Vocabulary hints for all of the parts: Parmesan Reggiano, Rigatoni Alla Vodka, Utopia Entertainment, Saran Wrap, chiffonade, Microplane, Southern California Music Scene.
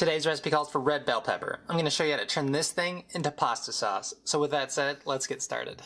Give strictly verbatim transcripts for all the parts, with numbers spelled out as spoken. Today's recipe calls for red bell pepper. I'm going to show you how to turn this thing into pasta sauce. So with that said, let's get started.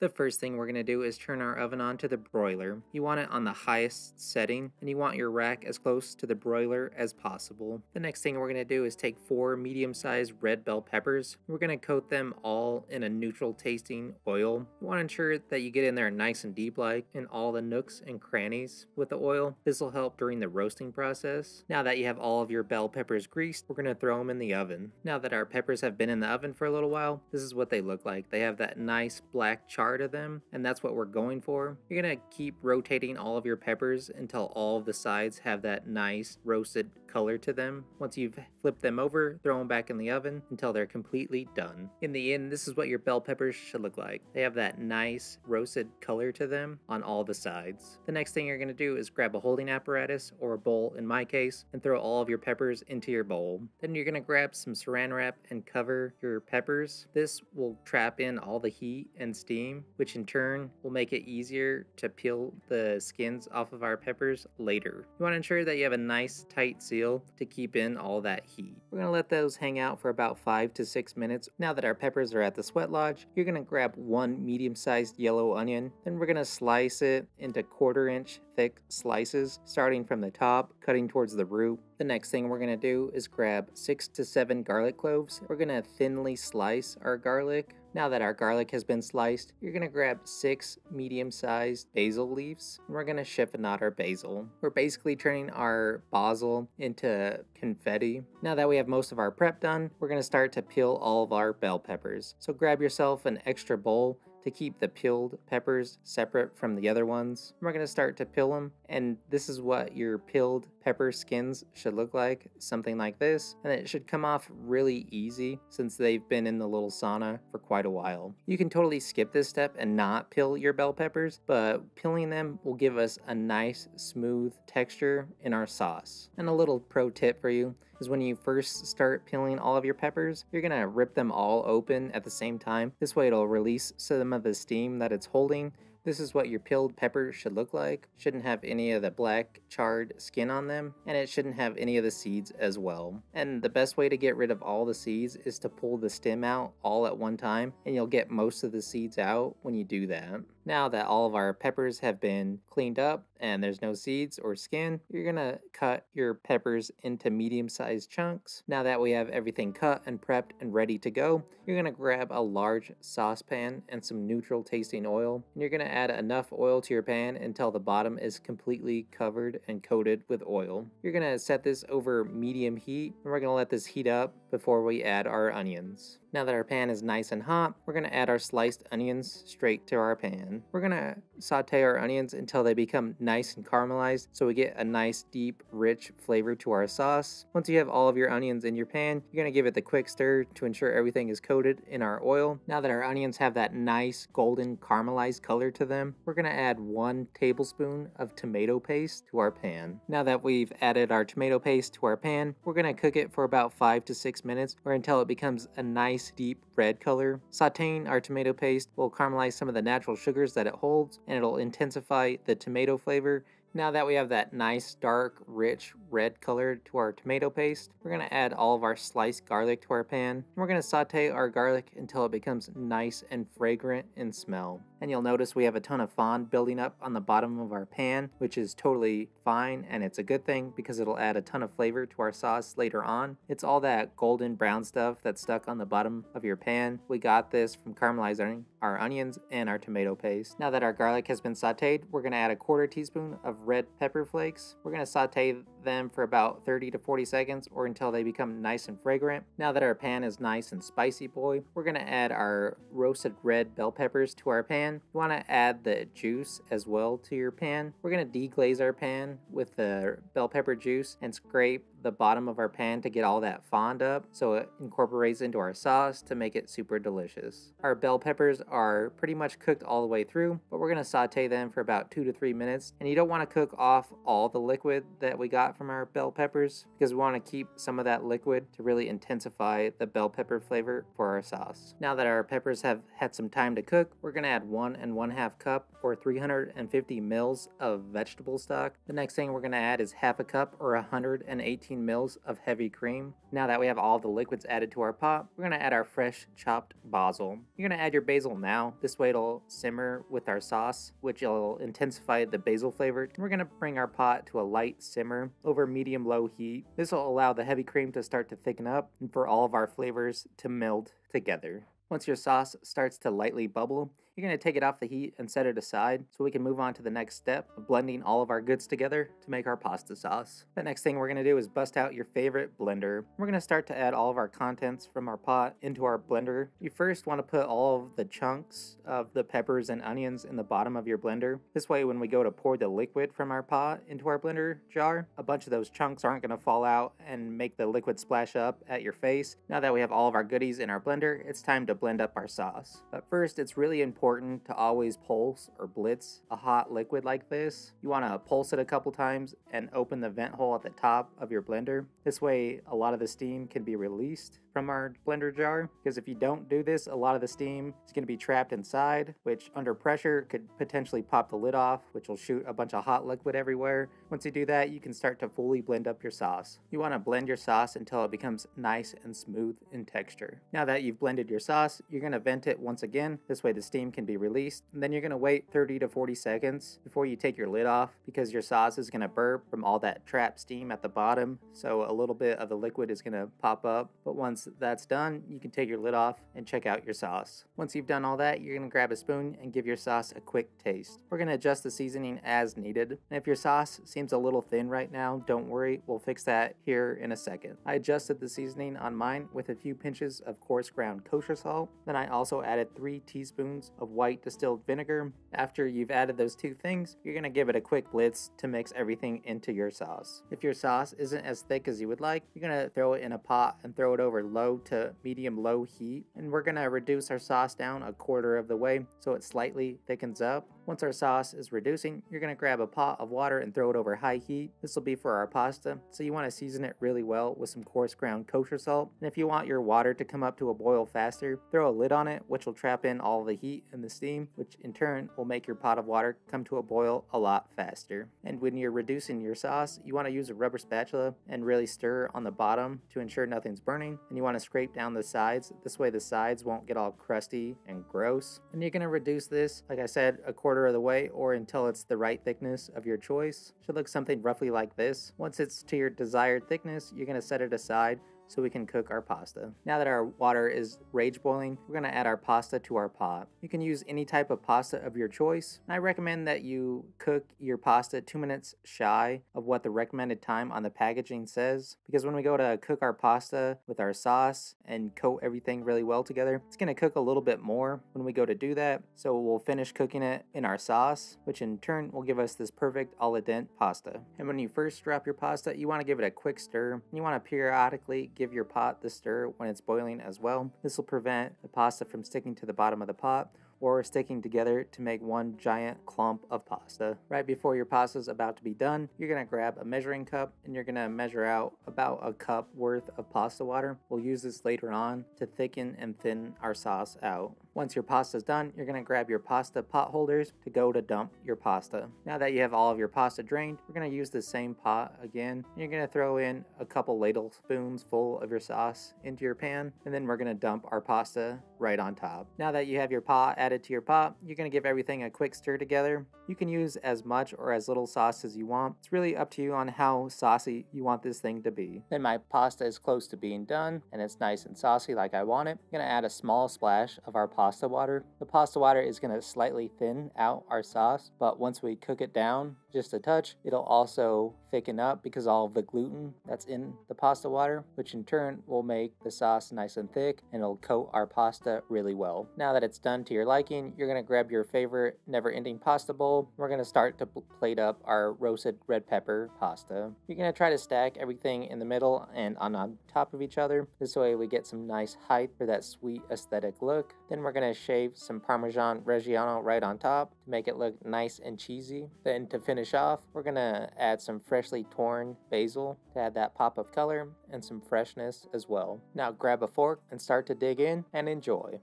The first thing we're going to do is turn our oven on to the broiler. You want it on the highest setting, and you want your rack as close to the broiler as possible. The next thing we're going to do is take four medium-sized red bell peppers. We're going to coat them all in a neutral-tasting oil. You want to ensure that you get in there nice and deep-like in all the nooks and crannies with the oil. This will help during the roasting process. Now that you have all of your bell peppers greased, we're going to throw them in the oven. Now that our peppers have been in the oven for a little while, this is what they look like. They have that nice black char of them, and that's what we're going for. You're gonna keep rotating all of your peppers until all of the sides have that nice roasted color to them. Once you've flipped them over, throw them back in the oven until they're completely done. In the end, this is what your bell peppers should look like. They have that nice roasted color to them on all the sides. The next thing you're gonna do is grab a holding apparatus, or a bowl in my case, and throw all of your peppers into your bowl. Then you're gonna grab some saran wrap and cover your peppers. This will trap in all the heat and steam, which in turn will make it easier to peel the skins off of our peppers later. You want to ensure that you have a nice tight seal to keep in all that heat. We're going to let those hang out for about five to six minutes. Now that our peppers are at the sweat lodge, you're going to grab one medium-sized yellow onion, then we're going to slice it into quarter inch thick slices, starting from the top, cutting towards the root. The next thing we're going to do is grab six to seven garlic cloves. We're going to thinly slice our garlic. Now that our garlic has been sliced, you're going to grab six medium-sized basil leaves, and we're going to chiffonade our basil. We're basically turning our basil into confetti. Now that we have most of our prep done, we're going to start to peel all of our bell peppers. So grab yourself an extra bowl to keep the peeled peppers separate from the other ones. We're going to start to peel them, and this is what your peeled pepper skins should look like, something like this, and it should come off really easy since they've been in the little sauna for quite a while. You can totally skip this step and not peel your bell peppers, but peeling them will give us a nice smooth texture in our sauce. And a little pro tip for you is when you first start peeling all of your peppers, you're going to rip them all open at the same time. This way it'll release some of the steam that it's holding. This is what your peeled peppers should look like. Shouldn't have any of the black charred skin on them, and it shouldn't have any of the seeds as well. And the best way to get rid of all the seeds is to pull the stem out all at one time, and you'll get most of the seeds out when you do that. Now that all of our peppers have been cleaned up and there's no seeds or skin, you're gonna cut your peppers into medium-sized chunks. Now that we have everything cut and prepped and ready to go, you're gonna grab a large saucepan and some neutral tasting oil, and you're gonna add enough oil to your pan until the bottom is completely covered and coated with oil. You're gonna set this over medium heat, and we're gonna let this heat up before we add our onions. Now that our pan is nice and hot, we're gonna add our sliced onions straight to our pan. We're gonna saute our onions until they become nice and caramelized, so we get a nice, deep, rich flavor to our sauce. Once you have all of your onions in your pan, you're gonna give it the quick stir to ensure everything is coated in our oil. Now that our onions have that nice, golden, caramelized color to them, we're gonna add one tablespoon of tomato paste to our pan. Now that we've added our tomato paste to our pan, we're gonna cook it for about five to six minutes, or until it becomes a nice deep red color. Sauteing our tomato paste will caramelize some of the natural sugars that it holds, and it'll intensify the tomato flavor. Now that we have that nice, dark, rich red color to our tomato paste, we're going to add all of our sliced garlic to our pan, and we're going to saute our garlic until it becomes nice and fragrant in smell. And you'll notice we have a ton of fond building up on the bottom of our pan, which is totally fine, and it's a good thing because it'll add a ton of flavor to our sauce later on. It's all that golden brown stuff that's stuck on the bottom of your pan. We got this from caramelizing our onions and our tomato paste. Now that our garlic has been sauteed, we're going to add a quarter teaspoon of red pepper flakes. We're going to saute them for about thirty to forty seconds, or until they become nice and fragrant. Now that our pan is nice and spicy boy, we're going to add our roasted red bell peppers to our pan. You want to add the juice as well to your pan. We're going to deglaze our pan with the bell pepper juice and scrape the bottom of our pan to get all that fond up, so it incorporates into our sauce to make it super delicious. Our bell peppers are pretty much cooked all the way through, but we're going to saute them for about two to three minutes. And you don't want to cook off all the liquid that we got from our bell peppers, because we want to keep some of that liquid to really intensify the bell pepper flavor for our sauce. Now that our peppers have had some time to cook, we're going to add one and one half cup or three hundred fifty mils of vegetable stock. The next thing we're going to add is half a cup or one hundred eighteen mils of heavy cream. Now that we have all the liquids added to our pot, we're going to add our fresh chopped basil. You're going to add your basil now. This way it'll simmer with our sauce, which will intensify the basil flavor. We're going to bring our pot to a light simmer over medium-low heat. This will allow the heavy cream to start to thicken up and for all of our flavors to meld together. Once your sauce starts to lightly bubble, you're going to take it off the heat and set it aside so we can move on to the next step of blending all of our goods together to make our pasta sauce. The next thing we're going to do is bust out your favorite blender. We're going to start to add all of our contents from our pot into our blender. You first want to put all of the chunks of the peppers and onions in the bottom of your blender. This way when we go to pour the liquid from our pot into our blender jar, a bunch of those chunks aren't going to fall out and make the liquid splash up at your face. Now that we have all of our goodies in our blender, it's time to blend up our sauce. But first, it's really important Important to always pulse or blitz a hot liquid like this. You want to pulse it a couple times and open the vent hole at the top of your blender. This way a lot of the steam can be released from our blender jar, because if you don't do this, a lot of the steam is going to be trapped inside, which under pressure could potentially pop the lid off, which will shoot a bunch of hot liquid everywhere. Once you do that, you can start to fully blend up your sauce. You want to blend your sauce until it becomes nice and smooth in texture. Now that you've blended your sauce, you're going to vent it once again. This way the steam can Can be released, and then you're going to wait thirty to forty seconds before you take your lid off, because your sauce is going to burp from all that trapped steam at the bottom, so a little bit of the liquid is going to pop up. But once that's done, you can take your lid off and check out your sauce. Once you've done all that, you're going to grab a spoon and give your sauce a quick taste. We're going to adjust the seasoning as needed, and if your sauce seems a little thin right now, don't worry, we'll fix that here in a second. I adjusted the seasoning on mine with a few pinches of coarse ground kosher salt, then I also added three teaspoons of white distilled vinegar. After you've added those two things, you're going to give it a quick blitz to mix everything into your sauce. If your sauce isn't as thick as you would like, you're going to throw it in a pot and throw it over low to medium low heat, and we're going to reduce our sauce down a quarter of the way so it slightly thickens up. Once our sauce is reducing, you're going to grab a pot of water and throw it over high heat. This will be for our pasta, so you want to season it really well with some coarse ground kosher salt, and if you want your water to come up to a boil faster, throw a lid on it, which will trap in all the heat and the steam, which in turn will make your pot of water come to a boil a lot faster. And when you're reducing your sauce, you want to use a rubber spatula and really stir on the bottom to ensure nothing's burning, and you want to scrape down the sides. This way the sides won't get all crusty and gross, and you're going to reduce this, like I said, a quarter of the way or until it's the right thickness of your choice. Should look something roughly like this. Once it's to your desired thickness, you're going to set it aside so we can cook our pasta. Now that our water is rage boiling, we're gonna add our pasta to our pot. You can use any type of pasta of your choice, and I recommend that you cook your pasta two minutes shy of what the recommended time on the packaging says, because when we go to cook our pasta with our sauce and coat everything really well together, it's gonna cook a little bit more when we go to do that, so we'll finish cooking it in our sauce, which in turn will give us this perfect al dente pasta. And when you first drop your pasta, you wanna give it a quick stir, and you wanna periodically give your pot the stir when it's boiling as well. This will prevent the pasta from sticking to the bottom of the pot or sticking together to make one giant clump of pasta. Right before your pasta is about to be done, you're gonna grab a measuring cup and you're gonna measure out about a cup worth of pasta water. We'll use this later on to thicken and thin our sauce out. Once your pasta is done, you're gonna grab your pasta pot holders to go to dump your pasta. Now that you have all of your pasta drained, we're gonna use the same pot again. You're gonna throw in a couple ladle spoons full of your sauce into your pan, and then we're gonna dump our pasta right on top. Now that you have your pot added Added to your pot, you're going to give everything a quick stir together. You can use as much or as little sauce as you want. It's really up to you on how saucy you want this thing to be. Then my pasta is close to being done and it's nice and saucy like I want it. I'm going to add a small splash of our pasta water. The pasta water is going to slightly thin out our sauce, but once we cook it down just a touch, it'll also thicken up because all of the gluten that's in the pasta water, which in turn will make the sauce nice and thick and it'll coat our pasta really well. Now that it's done to your liking, you're going to grab your favorite never-ending pasta bowl. We're going to start to plate up our roasted red pepper pasta. You're going to try to stack everything in the middle and on, on top of each other. This way we get some nice height for that sweet aesthetic look. Then we're going to shave some Parmesan Reggiano right on top to make it look nice and cheesy. Then to finish off, we're going to add some freshly torn basil to add that pop of color and some freshness as well. Now grab a fork and start to dig in and enjoy.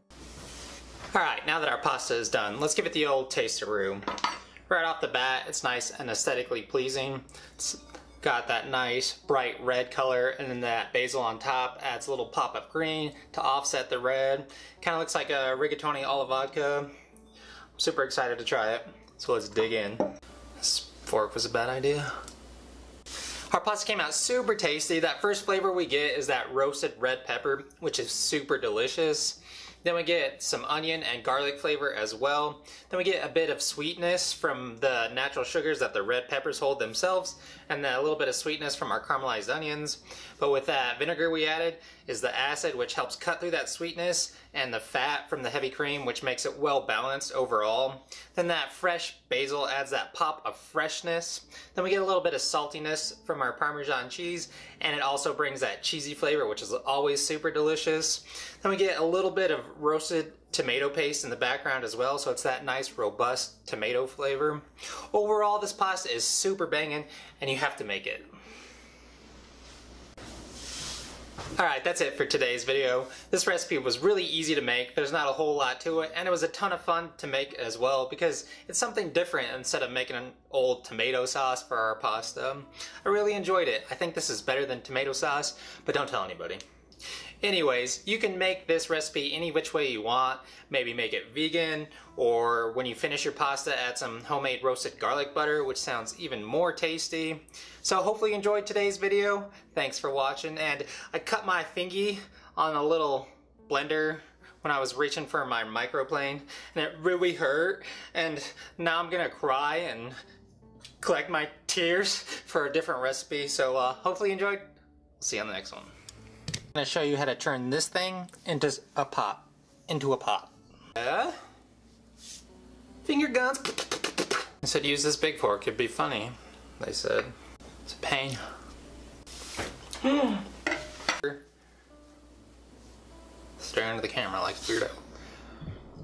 Alright, now that our pasta is done, let's give it the old taste-a-roo. Right off the bat, it's nice and aesthetically pleasing. It's got that nice bright red color, and then that basil on top adds a little pop of green to offset the red. Kind of looks like a rigatoni alla vodka. I'm super excited to try it, so let's dig in. This fork was a bad idea. Our pasta came out super tasty. That first flavor we get is that roasted red pepper, which is super delicious. Then we get some onion and garlic flavor as well. Then we get a bit of sweetness from the natural sugars that the red peppers hold themselves, and then a little bit of sweetness from our caramelized onions. But with that vinegar we added is the acid, which helps cut through that sweetness, and the fat from the heavy cream, which makes it well balanced overall. Then that fresh basil adds that pop of freshness. Then we get a little bit of saltiness from our Parmesan cheese, and it also brings that cheesy flavor, which is always super delicious. Then we get a little bit of roasted tomato paste in the background as well, so it's that nice robust tomato flavor. Overall, this pasta is super banging, and you have to make it. Alright, that's it for today's video. This recipe was really easy to make, there's not a whole lot to it, and it was a ton of fun to make as well because it's something different instead of making an old tomato sauce for our pasta. I really enjoyed it. I think this is better than tomato sauce, but don't tell anybody. Anyways, you can make this recipe any which way you want. Maybe make it vegan, or when you finish your pasta, add some homemade roasted garlic butter, which sounds even more tasty. So hopefully you enjoyed today's video. Thanks for watching, and I cut my fingy on a little blender when I was reaching for my microplane, and it really hurt, and now I'm gonna cry and collect my tears for a different recipe. So uh, hopefully you enjoyed. See you on the next one. I'm gonna show you how to turn this thing into a pot. Into a pot. Yeah. Finger guns. I said use this big fork, it'd be funny. They said. It's a pain. Mm. Staring into the camera like a weirdo.